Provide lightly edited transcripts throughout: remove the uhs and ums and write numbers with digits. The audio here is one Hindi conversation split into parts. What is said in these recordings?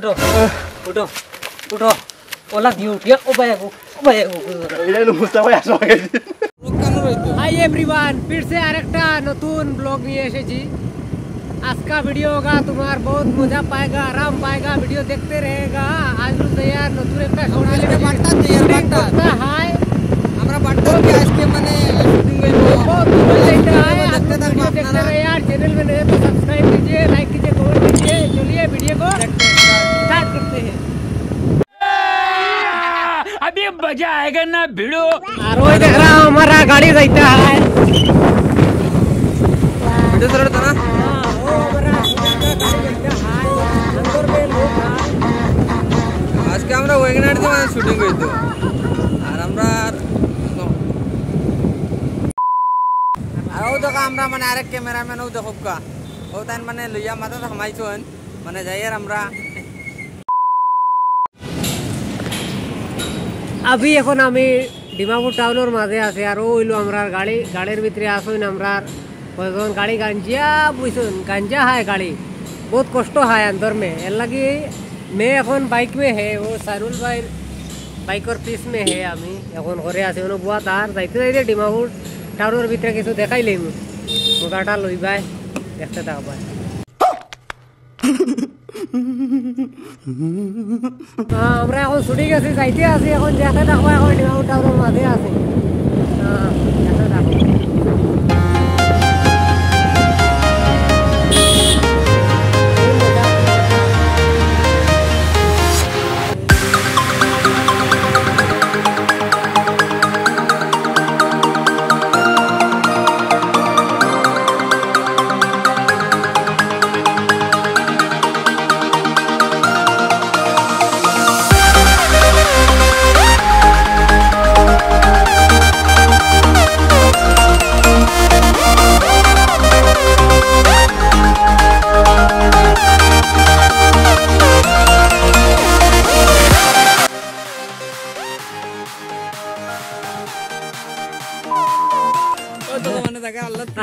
उठो उठो उठो ओला दियो उठ गया ओ बैगो मुस्ताफा ऐसा हो गया जी। हाय एवरीवन, फिर से आरेक्टा नतून ब्लॉग लिए ऐसे जी। आज का वीडियो होगा तुम्हार बहुत मजा पाएगा, आराम पाएगा, वीडियो देखते रहेगा। आज लोग तैयार नतून एकटा सोना लेके बांटता तैयार बांटता हाय हमरा बांटता के आज के माने शूटिंग में बहुत मजा आया। देखते रहो यार, चैनल में नए तो सब्सक्राइब कीजिए, लाइक कीजिए, कमेंट कीजिए। चलिए वीडियो को अभी मजा आएगा ना भिड़ो। रोज देख रहा हूँ हमारा गाड़ी रहता है आज के हमारा वेगनार दिवान शूटिंग हुई थी और हमारा आओ देखा हमारा मन आरक कैमरा मैन आओ देखो का और तान मैंने लिया माता तो हमारी चोन मैंने जाइए हमारा अभी एखन आमी डिमापुर टाउनर माझे आछे और ओइलो आमरार गाड़ी गाड़ीर भितरे आछोइन आमरार कयजन गाड़ी गांजिया बुझछोन गांजा है गाड़ी बहुत कष्ट है अंदर में। एर लगी मैं एखन बाइक में है वो सारुल भाई बाइकर पीस में है आमी एखन घरे आछे उनो बुआ तार जाइते जाइते डिमापुर टाउनर भितरे किछु देखाई लइमु मोगाटा लइबाय देखते थाकबाय। আমরা এখন ছুটি গেছি যাইতে আছি এখন যেতে থাকবো এখন ডিমাপুর টাউনের মাঝে আছি।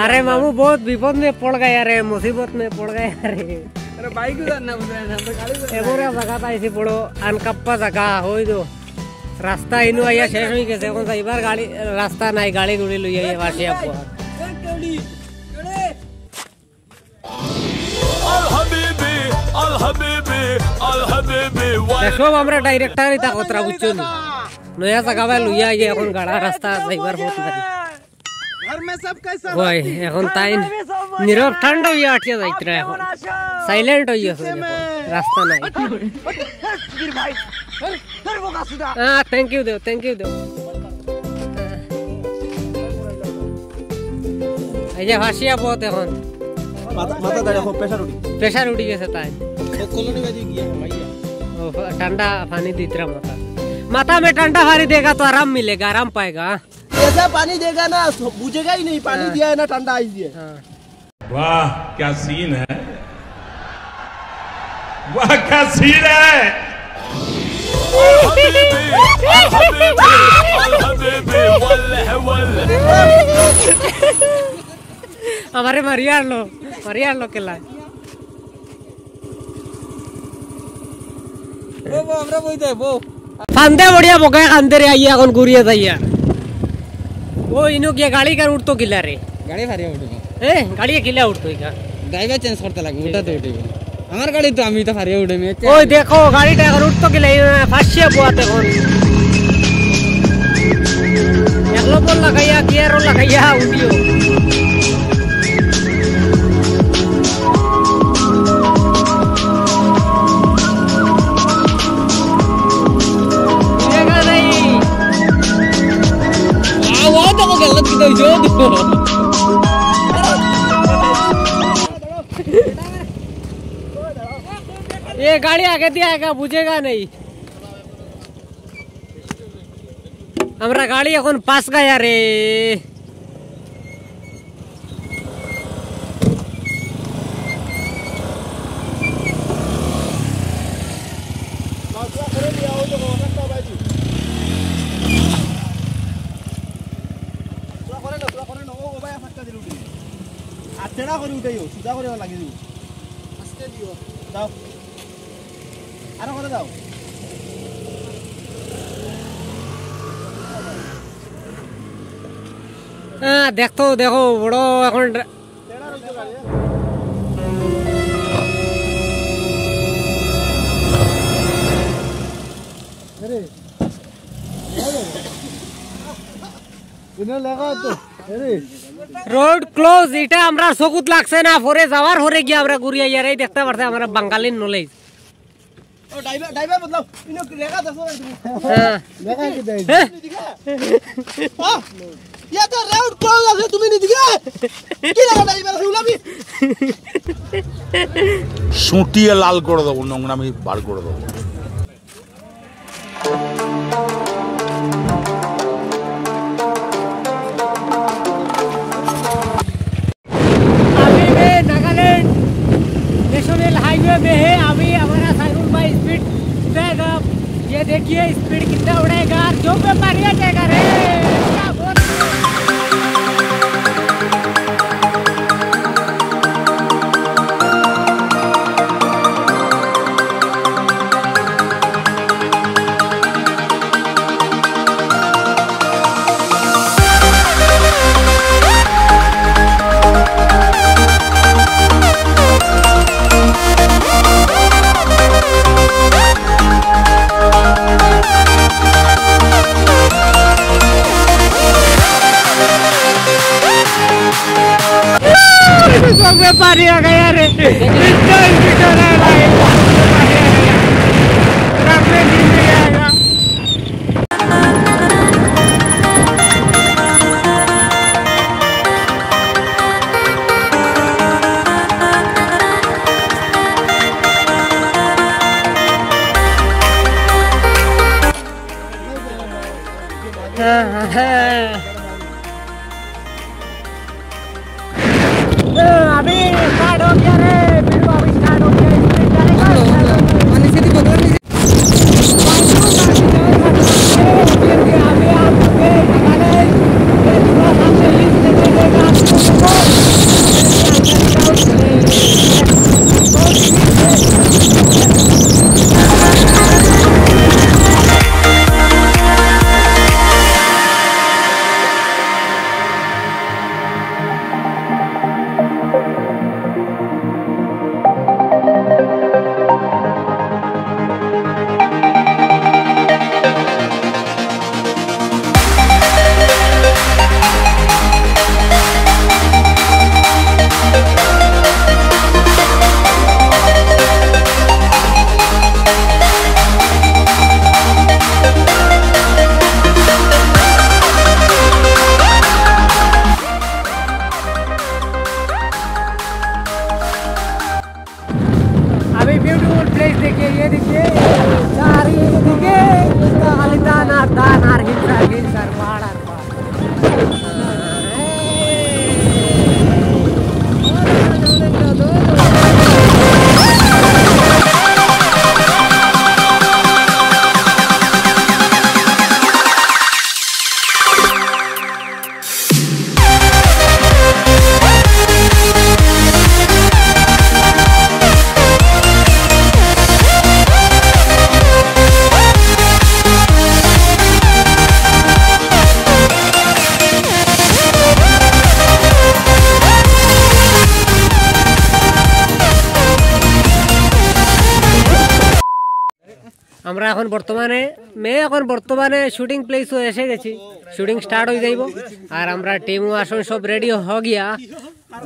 अरे मामू बहुत विपद में पड़ गया रे, मुसीबत में पड़ गया रे। अरे बाइक जगह पड़ो अनकप्पा जगह हो दो रास्ता इन आया शेष हुई कैसे कौन सा इबार गाड़ी रास्ता नहीं गाड़ी गुड़ी लुई है वासी आपको। देखो हमारा डायरेक्टर ही था कोतरा बुच्चू नया जगह लुई है ये कौन गाड़ा रास्ता इबार बहुत घर में सब कैसा भाई এখন তাই নীরব ঠান্ডা হই আটকে যাইতরা এখন সাইলেন্ট হই আছে রাস্তা নাই গির ভাই তোর বোকা সুদা हां thank you Dev thank you Dev. এই যে হাসিয়া বহুত এখন মাথা দাঁড়া খুব প্রেসার উঠি গেছে তাই ও কলোনি বাজি গিয়া ভাইয়া ও ঠান্ডা পানি দিতরা মাথা में ठंडा पानी देगा तो आराम मिलेगा, आराम पाएगा। ऐसा पानी देगा ना बुझेगा ही नहीं, पानी दिया है ना ठंडा आइस दिया। वाह क्या सीन है, वाह क्या सीन है। हमारे मरियार लो के लाए वो फांदे बढ़िया बोका खानते रे आइया कौन गुरिया था वो इनो क्या गाड़ी का उठतो किला रे गाड़ी भारी उठतो ए गाड़ी किला उठतो का ड्राइवर चेंज करता लाग उठा तो उठेगा हमार गाड़ी तो आमी तो भारी उठे में ओए देखो गाड़ी का उठतो किला फासिया बुआते कौन एकलो बोल लगाया गियर लगाया उठियो ये गाड़ी आगे दिया आएगा बुझेगा नहीं हमारा गाड़ी अखन पास गया रे। आतेड़ा करे उठाइयो सीधा करे लगे दियो आस्ते दियो जाओ আরো করে দাও। হ্যাঁ দেখো দেখো বড় এখন रोड क्लोज इटा हमरा सकुत लागसे ना फोरे जावार होरे गया हमरा गुरिया यार ये देखता पड़ता हमारा बंगाली नॉलेज ओ डाइवर डाइवर मतलब इनो लेगा दसो हां लेगा कि दे हां ये तो रोड क्लोज है तुम नहीं दिखा की लगा डाइवर से उला भी सूटिया लाल कर दो नंगना में बाहर कर दो में है। अभी हमारा साइरुल भाई स्पीड देगा, ये देखिए स्पीड कितना उड़ेगा जो पे मारिया जाएगा रे। गया रे अभी स्टार्ट हो गया रे वीडियो अभी स्टार्ट हो गया स्पीड जाएगा माने से बदल नहीं আমরা এখন বর্তমানে শুটিং প্লেসও এসে গেছি। শুটিং স্টার্ট হই যাইবো আর আমরা টিমও আসন সব রেডি হ গিয়া আর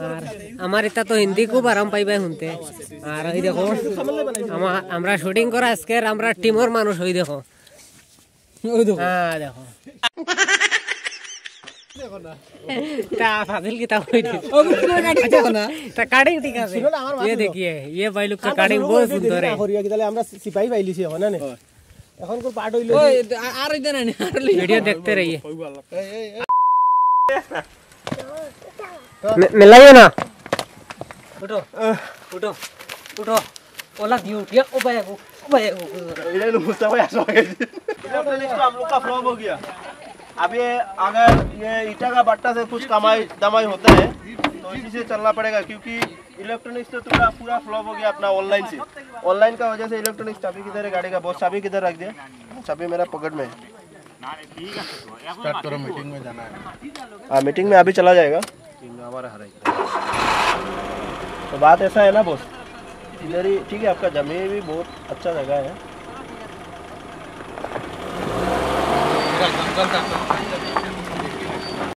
আমার এটা তো হিন্দি খুব আরাম পাইবাই শুনতে। আর এই দেখো আমরা শুটিং করা আজকে আমরা টিমর মানুষ হই দেখো হ্যাঁ দেখো দেখো না তা ফাজিল কি তা হই ও মুখে গাড়ি দেখো না তা কাটিং ঠিক আছে এই देखिए ये भाई लोग का काटिंग बहुत सुंदर है और ये তাহলে আমরা সিপাই বাইলিছি এখন না এখন কোন পার্ট হইলো ওই আর হইতো না আর ভিডিও দেখতে रहिए मिलाइए ना उठो उठो उठो ओला दियो उठिया ओ भाई को इधर मुस्ता भाई आ गए इसको हम लोग का फ्लॉप हो गया। अभी अगर ये ईटा का बट्टा से कुछ कमाई दमाई होता है तो इसी से चलना पड़ेगा क्योंकि इलेक्ट्रॉनिक्स तो तुम्हारा पूरा फ्लॉप हो गया अपना ऑनलाइन से। ऑनलाइन का वजह से इलेक्ट्रॉनिक्स। चाबी किधर है गाड़ी का? बहुत चाबी किधर रख दिया? चाबी मेरा पकड़ में। स्टार्ट करो, मीटिंग में जाना है। हाँ मीटिंग में अभी चला जाएगा। तो बात ऐसा है ना बॉस, इधर ही ठीक है। आपका जमीन भी बहुत अच्छा जगह है।